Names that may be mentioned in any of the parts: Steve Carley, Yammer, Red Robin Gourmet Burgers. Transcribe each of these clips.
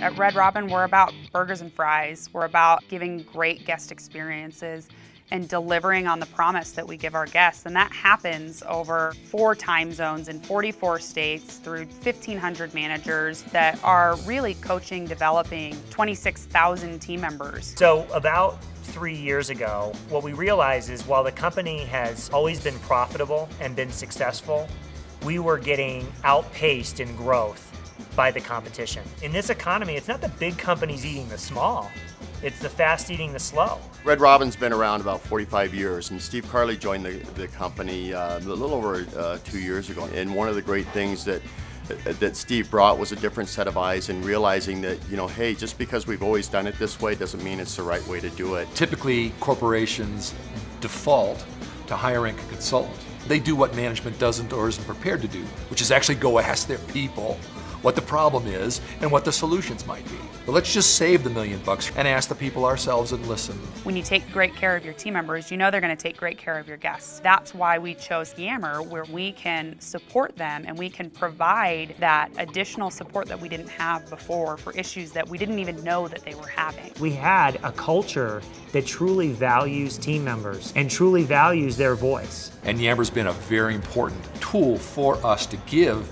At Red Robin, we're about burgers and fries. We're about giving great guest experiences and delivering on the promise that we give our guests. And that happens over 4 time zones in 44 states through 1,500 managers that are really coaching, developing 26,000 team members. So about 3 years ago, what we realized is while the company has always been profitable and been successful, we were getting outpaced in growth by the competition. In this economy, it's not the big companies eating the small, it's the fast eating the slow. Red Robin's been around about 45 years, and Steve Carley joined the company a little over 2 years ago. And one of the great things that Steve brought was a different set of eyes and realizing that, you know, hey, just because we've always done it this way doesn't mean it's the right way to do it. Typically, corporations default to hiring a consultant. They do what management doesn't or isn't prepared to do, which is actually go ask their people what the problem is and what the solutions might be. But let's just save the $1 million and ask the people ourselves and listen. When you take great care of your team members, you know they're going to take great care of your guests. That's why we chose Yammer, where we can support them and we can provide that additional support that we didn't have before for issues that we didn't even know that they were having. We had a culture that truly values team members and truly values their voice. And Yammer's been a very important tool for us to give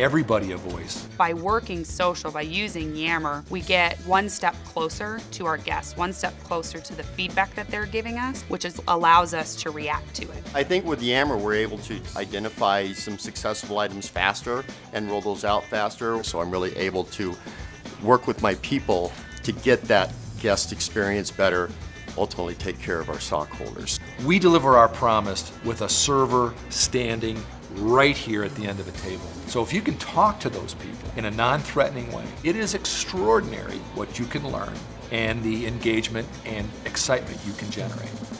everybody a voice. By working social, by using Yammer, we get one step closer to our guests, one step closer to the feedback that they're giving us, which allows us to react to it. I think with Yammer, we're able to identify some successful items faster and roll those out faster. So I'm really able to work with my people to get that guest experience better, ultimately take care of our stockholders. We deliver our promise with a server standing right here at the end of the table. So if you can talk to those people in a non-threatening way, it is extraordinary what you can learn and the engagement and excitement you can generate.